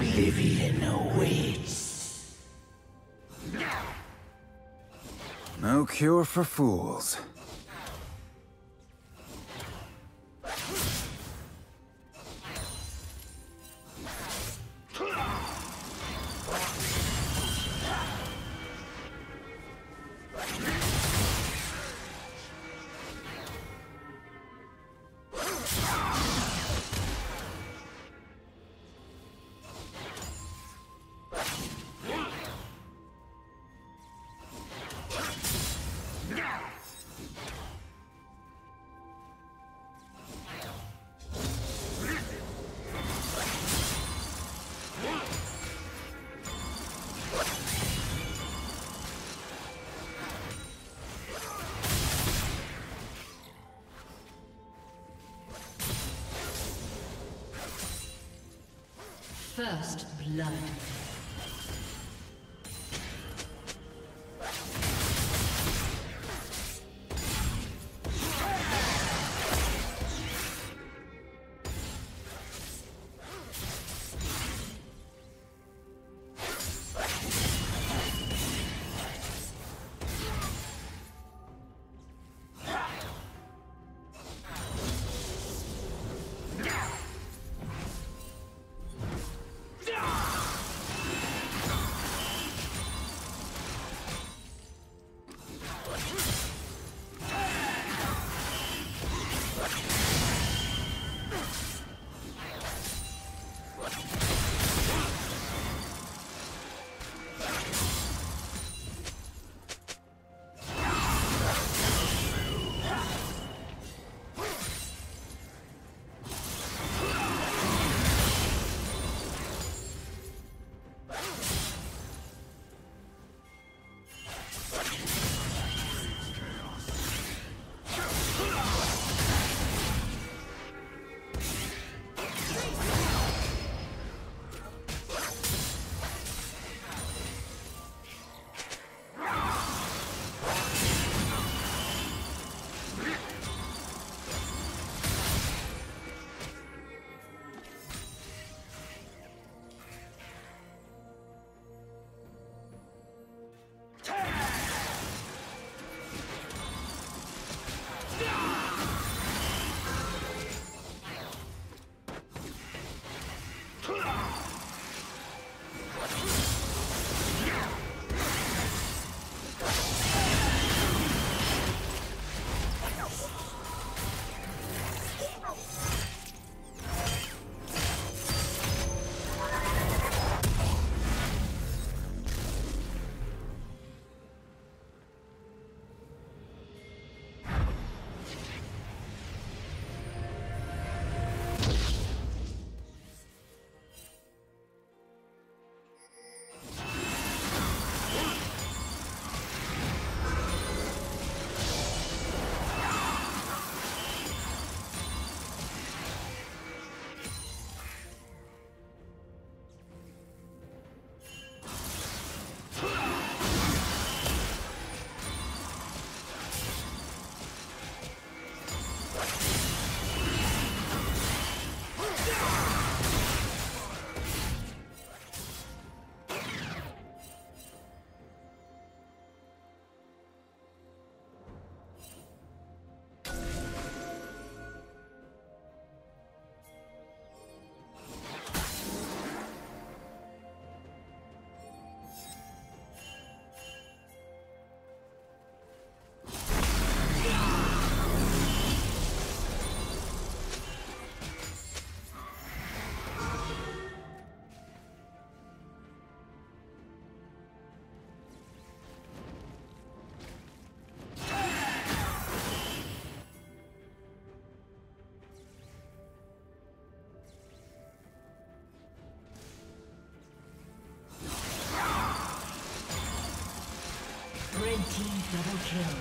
Oblivion awaits. No cure for fools. First blood. Double kill.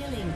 Killing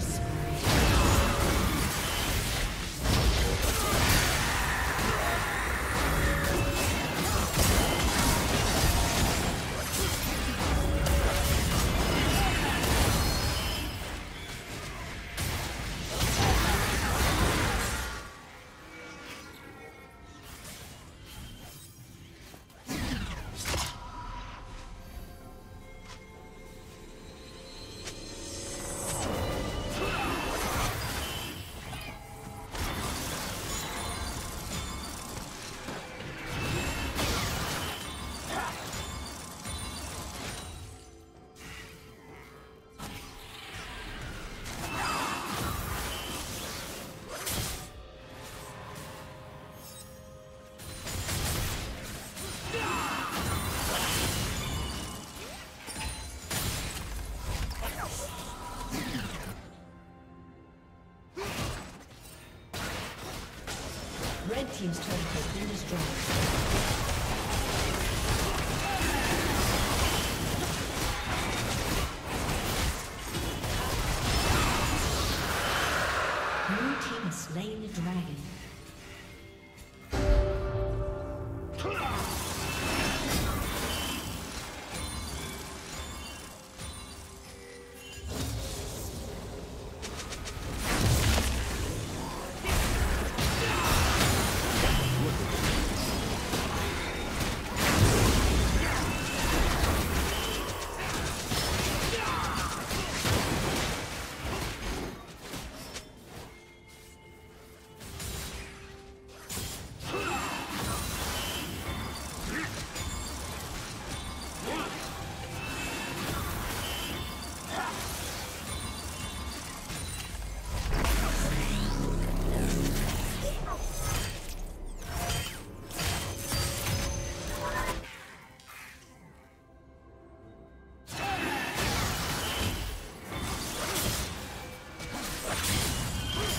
team's turret has been destroyed.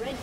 Red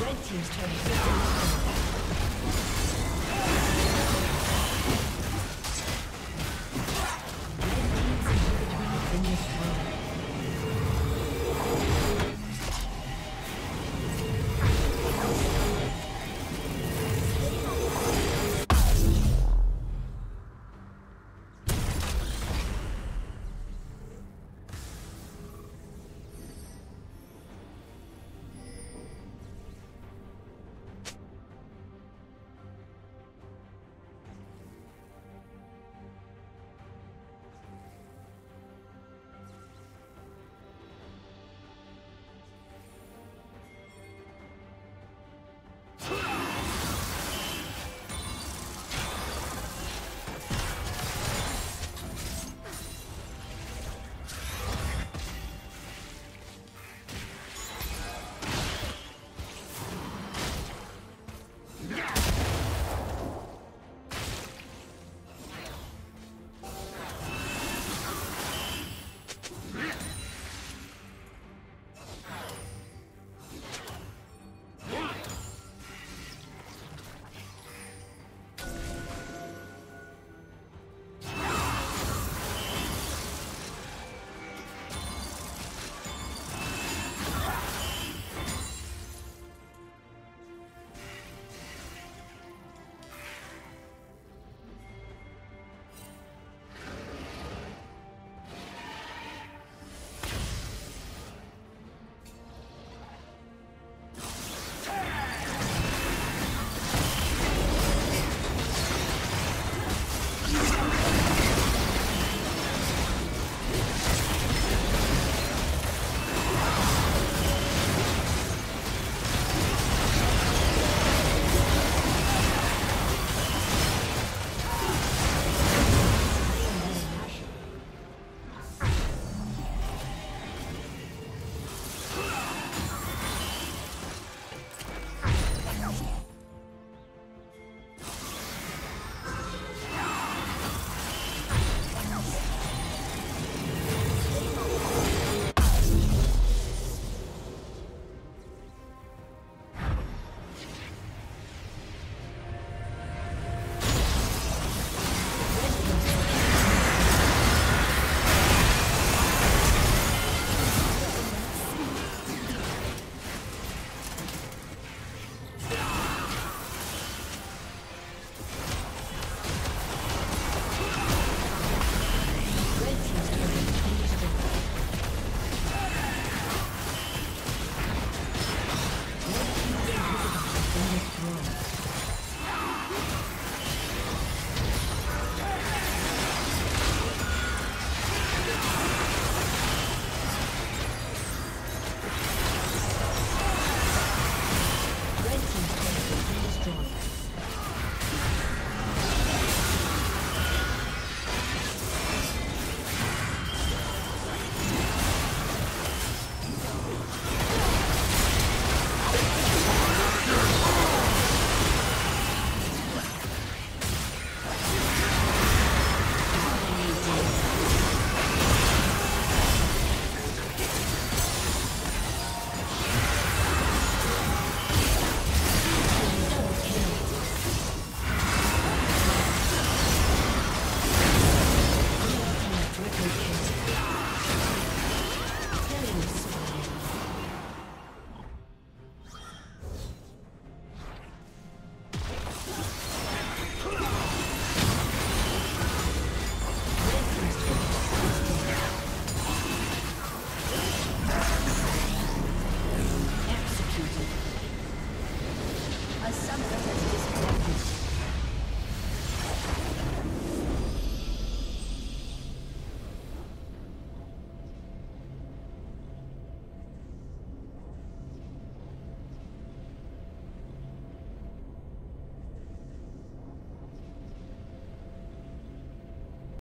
Red team's turret.